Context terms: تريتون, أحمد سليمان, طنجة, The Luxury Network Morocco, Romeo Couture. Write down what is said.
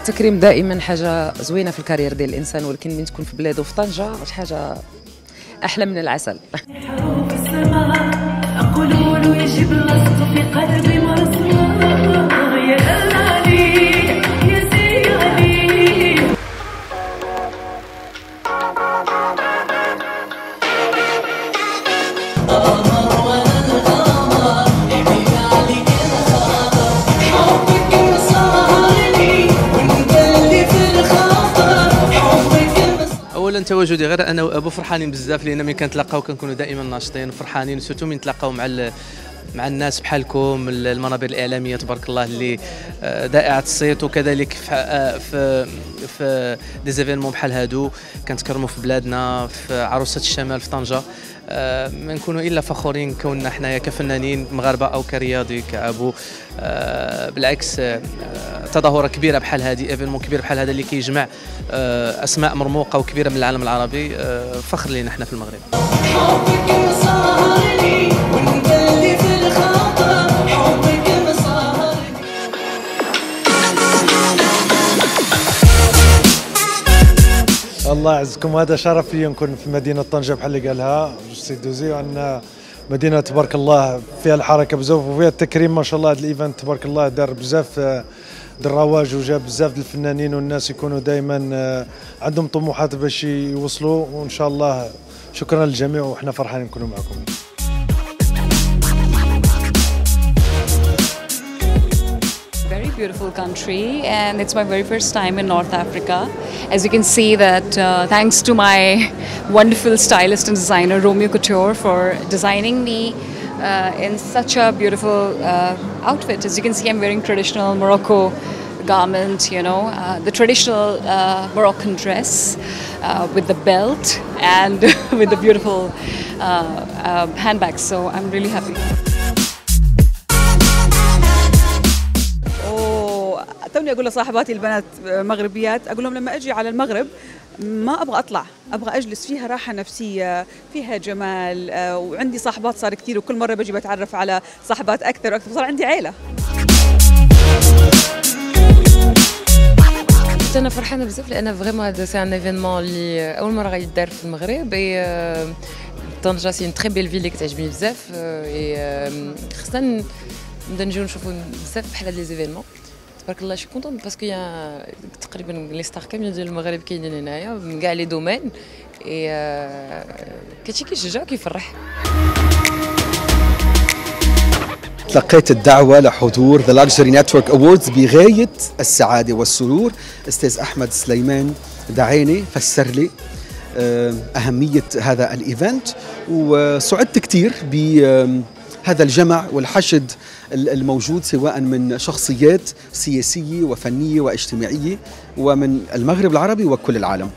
والتكريم دائما حاجه زوينه في الكارير ديال الانسان، ولكن من تكون في بلاده وفي طنجه حاجه احلى من العسل. اولا تواجدي غير انا وابو فرحانين بزاف، لان ملي كنتلاقاو كنكونوا دائما ناشطين وفرحانين، سيرتو ملي نتلاقاو مع الناس بحالكم. المنابر الاعلاميه تبارك الله اللي ذائعه الصيت، وكذلك في ديزيفينمون بحال هادو كنتكرموا في بلادنا، في عروسه الشمال في طنجه، ما نكونوا الا فخورين كوننا حنايا كفنانين مغاربه او كرياضي كعبو. بالعكس تظاهره كبيره بحال هذه، ايفينمون كبير بحال هذا اللي كيجمع اسماء مرموقه وكبيره من العالم العربي، فخر لينا حنا في المغرب. الله يعزكم، هذا شرف لي نكون في مدينه طنجه بحال اللي قالها السيد دوزي، وان مدينه تبارك الله فيها الحركه بزاف وفيها التكريم ما شاء الله. هذا الايفنت تبارك الله دار بزاف الرواج وجاب بزاف الفنانين، والناس يكونوا دائما عندهم طموحات باش يوصلوا، وان شاء الله شكرا للجميع وحنا فرحانين نكونوا معكم. Beautiful country, and it's my very first time in North Africa. As you can see that thanks to my wonderful stylist and designer Romeo Couture for designing me in such a beautiful outfit. As you can see, I'm wearing traditional Morocco garment, you know, the traditional Moroccan dress with the belt and with the beautiful handbag. So I'm really happy. توني أقول لصاحباتي البنات مغربيات، أقول لهم لما أجي على المغرب ما أبغى أطلع، أبغى أجلس، فيها راحة نفسية، فيها جمال، وعندي صاحبات صار كتير، وكل مرة بجي بتعرف على صاحبات أكثر وأكثر، صار عندي عيلة. أنا فرحانة بزاف لأن فريمون هذا سي ان ايفينمون اللي أول مرة غيدار في المغرب. طنجة سي اون تري بيل فيل اللي كتعجبني بزاف، خاصة نبدا نجيو نشوفو بزاف بحال هاد لي زيفينمون. تبارك الله شي كونطون باسكو يا تقريبا لي ستار كاملين ديال المغرب كاينين هنايا من كاع لي دومين، كلشي كيشجع وكيفرح. تلقيت الدعوة لحضور The Luxury Network Awards بغاية السعادة والسرور. أستاذ أحمد سليمان دعيني فسر لي أهمية هذا الإيفنت، وسعدت كثير بهذا الجمع والحشد الموجود سواء من شخصيات سياسية وفنية واجتماعية ومن المغرب العربي وكل العالم.